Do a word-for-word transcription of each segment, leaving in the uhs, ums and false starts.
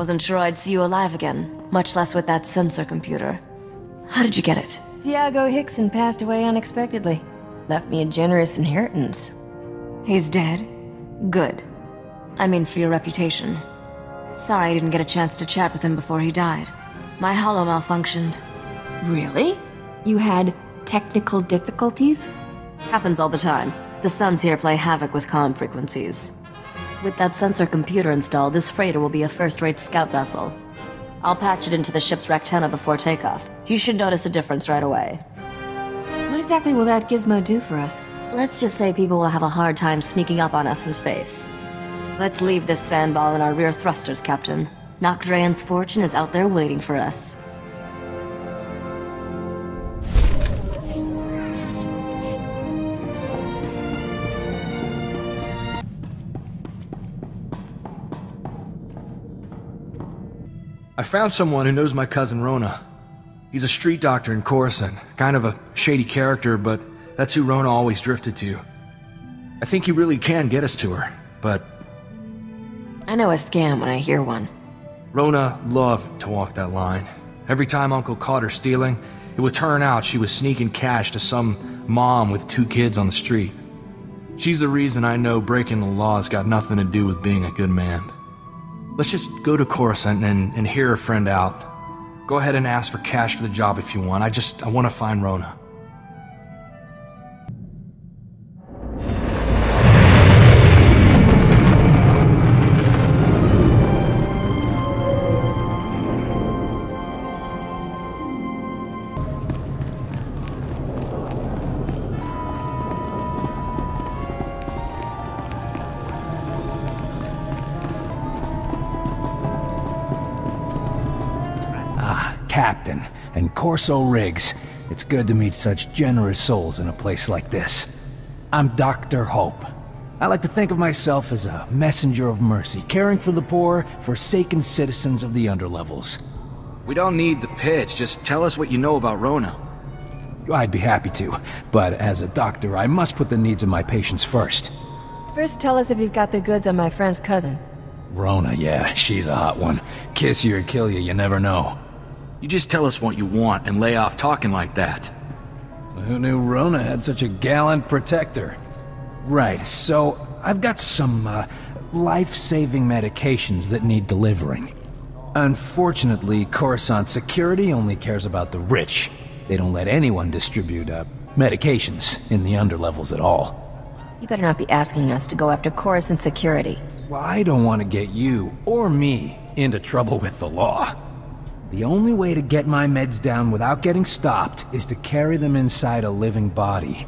Wasn't sure I'd see you alive again, much less with that sensor computer. How did you get it? Tiago Hickson passed away unexpectedly. Left me a generous inheritance. He's dead? Good. I mean, for your reputation. Sorry I didn't get a chance to chat with him before he died. My holo malfunctioned. Really? You had technical difficulties? Happens all the time. The Sons here play havoc with comm frequencies. With that sensor computer installed, this freighter will be a first-rate scout vessel. I'll patch it into the ship's rectenna before takeoff. You should notice a difference right away. What exactly will that gizmo do for us? Let's just say people will have a hard time sneaking up on us in space. Let's leave this sandball in our rear thrusters, Captain. Nocdrayan's fortune is out there waiting for us. I found someone who knows my cousin Rona. He's a street doctor in Coruscant, kind of a shady character, but that's who Rona always drifted to. I think he really can get us to her, but... I know a scam when I hear one. Rona loved to walk that line. Every time Uncle caught her stealing, it would turn out she was sneaking cash to some mom with two kids on the street. She's the reason I know breaking the law's got nothing to do with being a good man. Let's just go to Coruscant and, and hear a friend out. Go ahead and ask for cash for the job if you want. I just, I want to find Rona. Captain and Corso Riggs, it's good to meet such generous souls in a place like this. I'm Doctor Hope. I like to think of myself as a messenger of mercy, caring for the poor, forsaken citizens of the underlevels. We don't need the pitch, just tell us what you know about Rona. I'd be happy to, but as a doctor, I must put the needs of my patients first. First, tell us if you've got the goods on my friend's cousin. Rona, yeah, she's a hot one. Kiss you or kill you, you never know. You just tell us what you want and lay off talking like that. Who knew Rona had such a gallant protector? Right, so I've got some uh, life-saving medications that need delivering. Unfortunately, Coruscant Security only cares about the rich. They don't let anyone distribute uh, medications in the underlevels at all. You better not be asking us to go after Coruscant Security. Well, I don't want to get you or me into trouble with the law. The only way to get my meds down without getting stopped is to carry them inside a living body.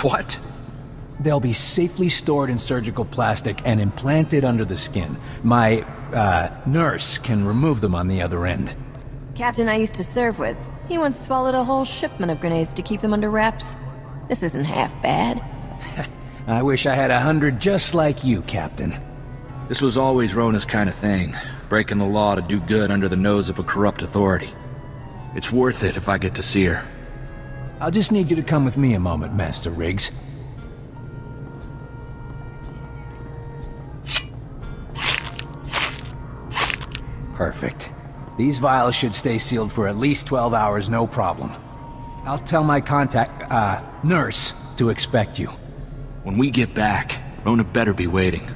What? They'll be safely stored in surgical plastic and implanted under the skin. My, uh, nurse can remove them on the other end. Captain I used to serve with, he once swallowed a whole shipment of grenades to keep them under wraps. This isn't half bad. I wish I had a hundred just like you, Captain. This was always Rona's kind of thing. Breaking the law to do good under the nose of a corrupt authority. It's worth it if I get to see her. I'll just need you to come with me a moment, Master Riggs. Perfect. These vials should stay sealed for at least twelve hours, no problem. I'll tell my contact, uh, nurse to expect you. When we get back, Rona better be waiting.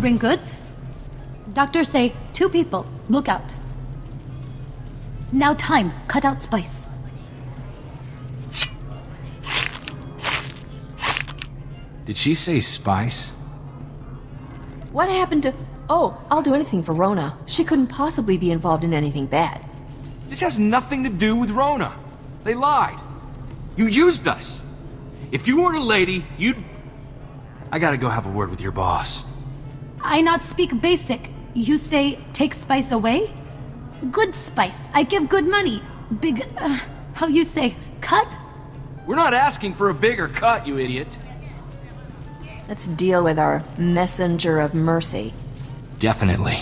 Bring goods? Doctors say two people. Look out. Now time. Cut out spice. Did she say spice? What happened to... Oh, I'll do anything for Rona. She couldn't possibly be involved in anything bad. This has nothing to do with Rona. They lied. You used us. If you weren't a lady, you'd... I gotta go have a word with your boss. I not speak basic. You say, take spice away? Good spice. I give good money. Big, uh, how you say, cut? We're not asking for a bigger cut, you idiot. Let's deal with our messenger of mercy. Definitely.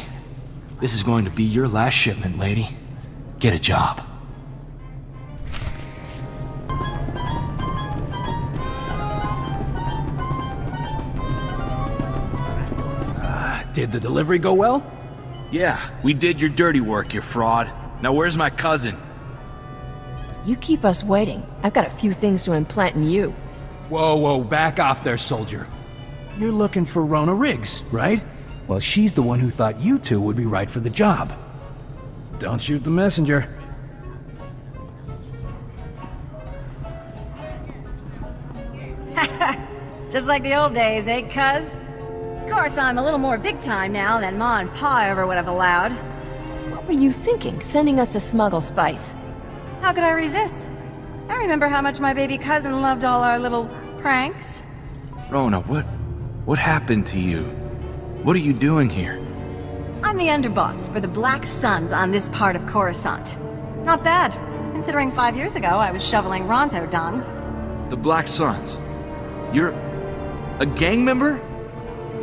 This is going to be your last shipment, lady. Get a job. Uh, did the delivery go well? Yeah, we did your dirty work, you fraud. Now where's my cousin? You keep us waiting. I've got a few things to implant in you. Whoa, whoa, back off there, soldier. You're looking for Rona Riggs, right? Well, she's the one who thought you two would be right for the job. Don't shoot the messenger. Just like the old days, eh, cuz? Of course, I'm a little more big time now than Ma and Pa ever would have allowed. What were you thinking, sending us to smuggle spice? How could I resist? I remember how much my baby cousin loved all our little pranks. Rona, what... what happened to you? What are you doing here? I'm the underboss for the Black Sons on this part of Coruscant. Not bad, considering five years ago I was shoveling Ronto dung. The Black Sons? You're... a gang member?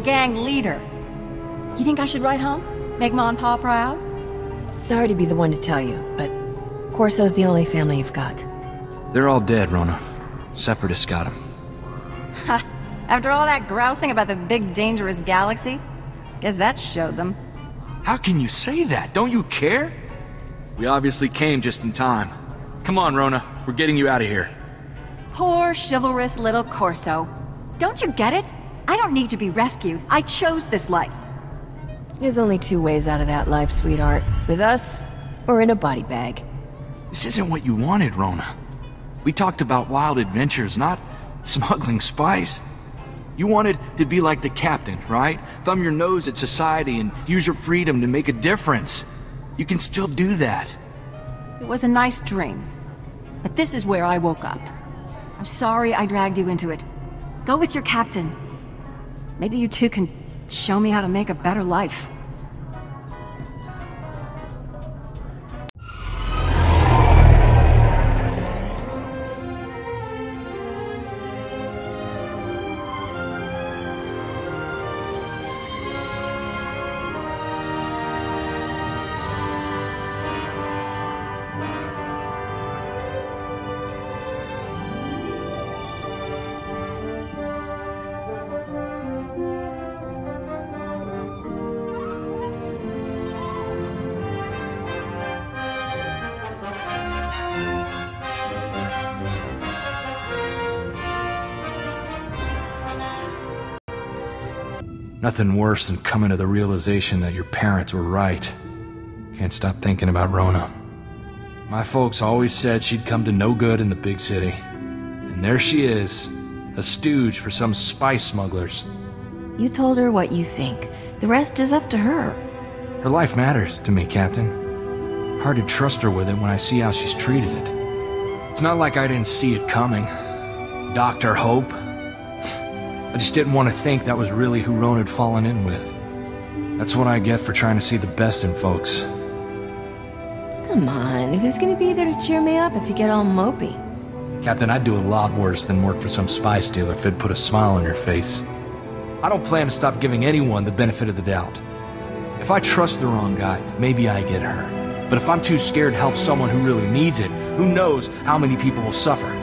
Gang leader. You think I should write home? Make Ma and Pa proud? Sorry to be the one to tell you, but Corso's the only family you've got. They're all dead, Rona. Separatists got them. Ha! After all that grousing about the big dangerous galaxy? Guess that showed them. How can you say that? Don't you care? We obviously came just in time. Come on, Rona. We're getting you out of here. Poor, chivalrous little Corso. Don't you get it? I don't need to be rescued. I chose this life. There's only two ways out of that life, sweetheart. With us, or in a body bag. This isn't what you wanted, Rona. We talked about wild adventures, not smuggling spice. You wanted to be like the captain, right? Thumb your nose at society and use your freedom to make a difference. You can still do that. It was a nice dream, but this is where I woke up. I'm sorry I dragged you into it. Go with your captain. Maybe you two can show me how to make a better life. Nothing worse than coming to the realization that your parents were right. Can't stop thinking about Rona. My folks always said she'd come to no good in the big city. And there she is, a stooge for some spice smugglers. You told her what you think. The rest is up to her. Her life matters to me, Captain. Hard to trust her with it when I see how she's treated it. It's not like I didn't see it coming. Doctor Hope. I just didn't want to think that was really who Rona had fallen in with. That's what I get for trying to see the best in folks. Come on, who's gonna be there to cheer me up if you get all mopey? Captain, I'd do a lot worse than work for some spice dealer if it'd put a smile on your face. I don't plan to stop giving anyone the benefit of the doubt. If I trust the wrong guy, maybe I get her. But if I'm too scared to help someone who really needs it, who knows how many people will suffer.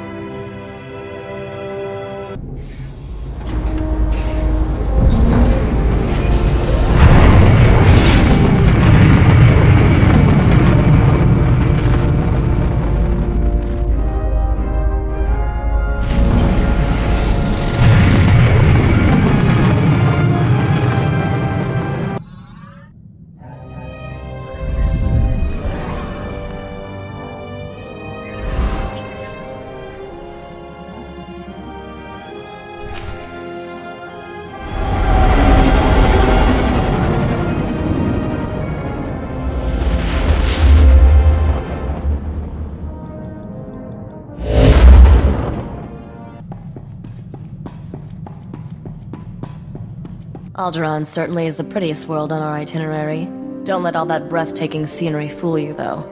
Alderaan certainly is the prettiest world on our itinerary. Don't let all that breathtaking scenery fool you, though.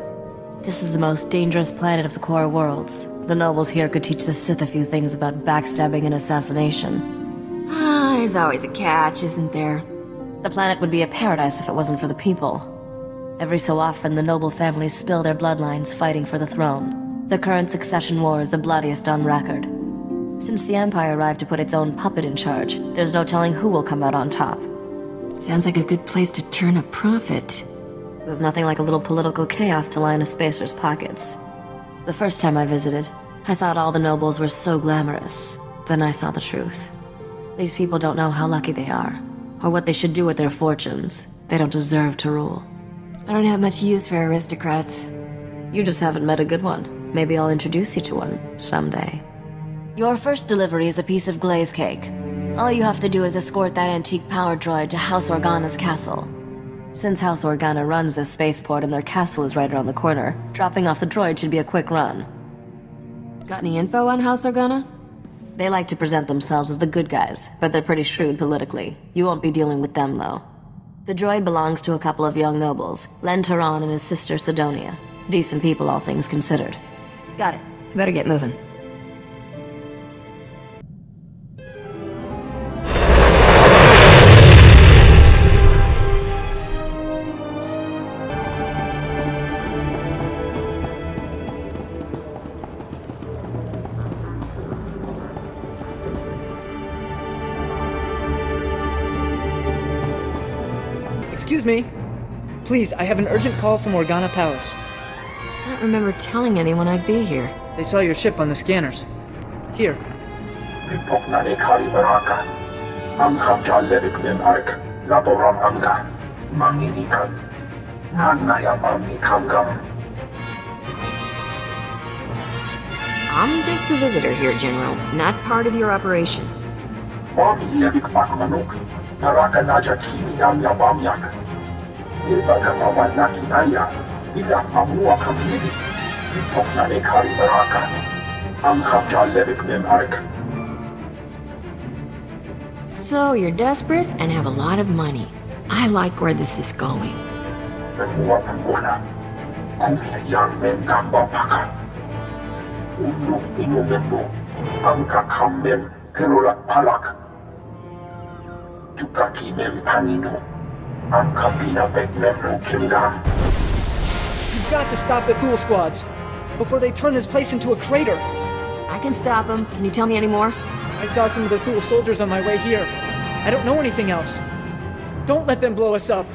This is the most dangerous planet of the core worlds. The nobles here could teach the Sith a few things about backstabbing and assassination. I There's always a catch, isn't there? The planet would be a paradise if it wasn't for the people. Every so often, the noble families spill their bloodlines fighting for the throne. The current succession war is the bloodiest on record. Since the Empire arrived to put its own puppet in charge, there's no telling who will come out on top. Sounds like a good place to turn a profit. There's nothing like a little political chaos to line a spacer's pockets. The first time I visited, I thought all the nobles were so glamorous. Then I saw the truth. These people don't know how lucky they are, or what they should do with their fortunes. They don't deserve to rule. I don't have much use for aristocrats. You just haven't met a good one. Maybe I'll introduce you to one someday. Your first delivery is a piece of glaze cake. All you have to do is escort that antique power droid to House Organa's castle. Since House Organa runs this spaceport and their castle is right around the corner, dropping off the droid should be a quick run. Got any info on House Organa? They like to present themselves as the good guys, but they're pretty shrewd politically. You won't be dealing with them, though. The droid belongs to a couple of young nobles, Lentaron and his sister Sidonia. Decent people, all things considered. Got it. Better get moving. Me. Please, I have an urgent call from Organa Palace. I don't remember telling anyone I'd be here. They saw your ship on the scanners. Here. I'm just a visitor here, General, not part of your operation. So you're desperate and have a lot of money. I like where this is going. You've got to stop the Thule squads before they turn this place into a crater. I can stop them. Can you tell me any more? I saw some of the Thule soldiers on my way here. I don't know anything else. Don't let them blow us up.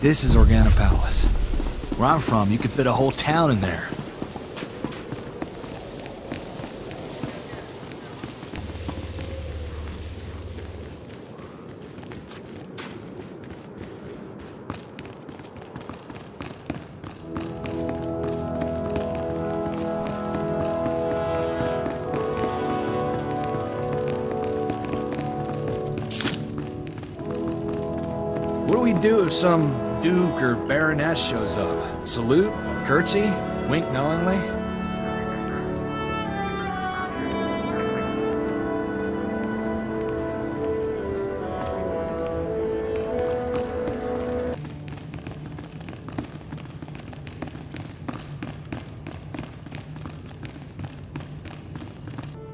This is Organa Palace. Where I'm from, you could fit a whole town in there. If some duke or baroness shows up, salute, curtsy, wink knowingly.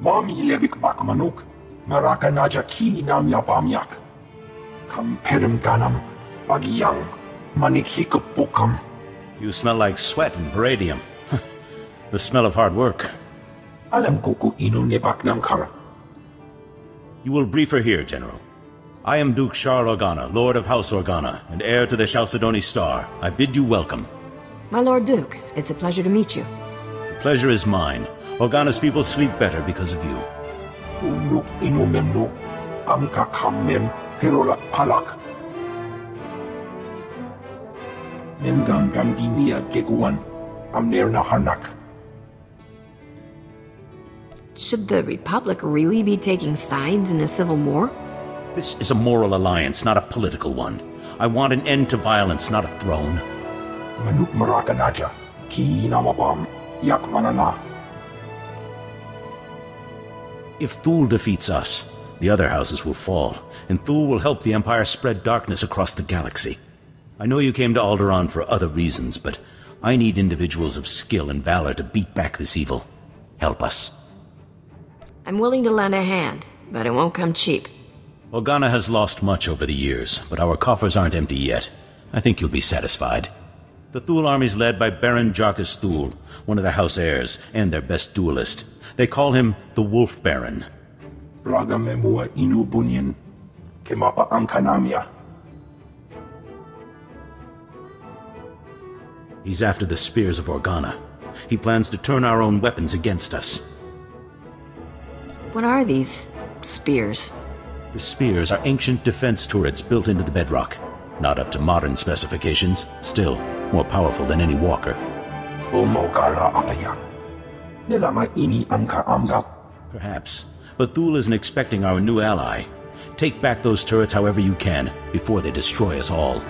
Mami lebik bakmanuk, meraka najaki nam yapamyak. Kamperim ganam. You smell like sweat and beradium. The smell of hard work. You will brief her here, General. I am Duke Charle Organa, Lord of House Organa, and heir to the Chalcedony Star. I bid you welcome. My Lord Duke, it's a pleasure to meet you. The pleasure is mine. Organa's people sleep better because of you. Should the Republic really be taking sides in a civil war? This is a moral alliance, not a political one. I want an end to violence, not a throne. If Thule defeats us, the other houses will fall, and Thule will help the Empire spread darkness across the galaxy. I know you came to Alderaan for other reasons, but I need individuals of skill and valor to beat back this evil. Help us. I'm willing to lend a hand, but it won't come cheap. Organa has lost much over the years, but our coffers aren't empty yet. I think you'll be satisfied. The Thule army is led by Baron Jarkas Thule, one of the House heirs, and their best duelist. They call him the Wolf Baron. Ragamemua inu bunyan, kemapa amkanamia. He's after the Spears of Organa. He plans to turn our own weapons against us. What are these spears? The spears are ancient defense turrets built into the bedrock. Not up to modern specifications, still more powerful than any walker. Perhaps, but Thule isn't expecting our new ally. Take back those turrets however you can, before they destroy us all.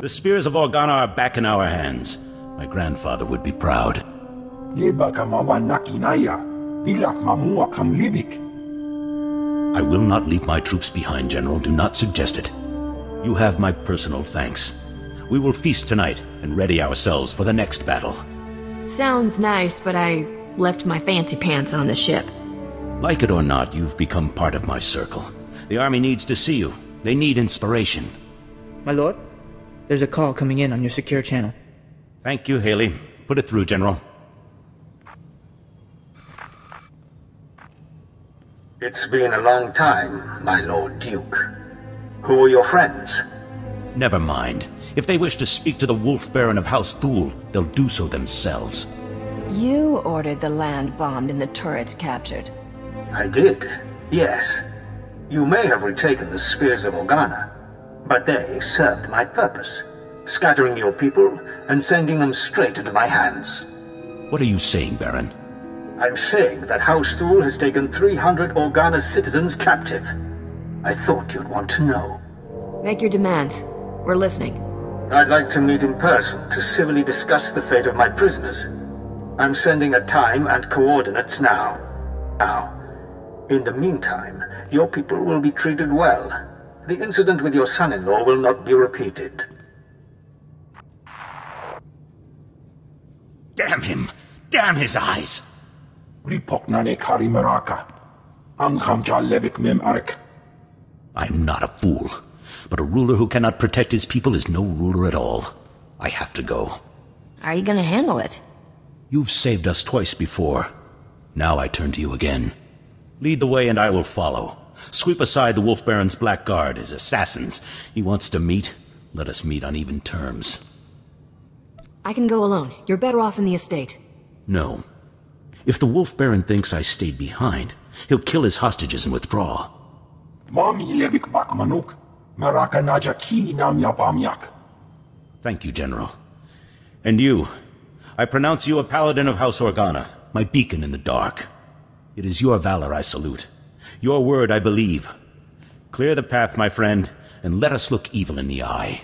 The Spears of Organa are back in our hands. My grandfather would be proud. I will not leave my troops behind, General. Do not suggest it. You have my personal thanks. We will feast tonight and ready ourselves for the next battle. Sounds nice, but I left my fancy pants on the ship. Like it or not, you've become part of my circle. The army needs to see you. They need inspiration. My lord, there's a call coming in on your secure channel. Thank you, Haley. Put it through, General. It's been a long time, my Lord Duke. Who are your friends? Never mind. If they wish to speak to the Wolf Baron of House Thule, they'll do so themselves. You ordered the land bombed and the turrets captured. I did, yes. You may have retaken the Spears of Organa, but they served my purpose, scattering your people and sending them straight into my hands. What are you saying, Baron? I'm saying that House Thule has taken three hundred Organa citizens captive. I thought you'd want to know. Make your demands. We're listening. I'd like to meet in person to civilly discuss the fate of my prisoners. I'm sending a time and coordinates now. Now, in the meantime, your people will be treated well. The incident with your son-in-law will not be repeated. Damn him! Damn his eyes! I'm not a fool. But a ruler who cannot protect his people is no ruler at all. I have to go. Are you gonna handle it? You've saved us twice before. Now I turn to you again. Lead the way and I will follow. Sweep aside the Wolf Baron's blackguard, his assassins. He wants to meet. Let us meet on even terms. I can go alone. You're better off in the estate. No. If the Wolf Baron thinks I stayed behind, he'll kill his hostages and withdraw. Thank you, General. And you, I pronounce you a paladin of House Organa, my beacon in the dark. It is your valor I salute, your word I believe. Clear the path, my friend, and let us look evil in the eye.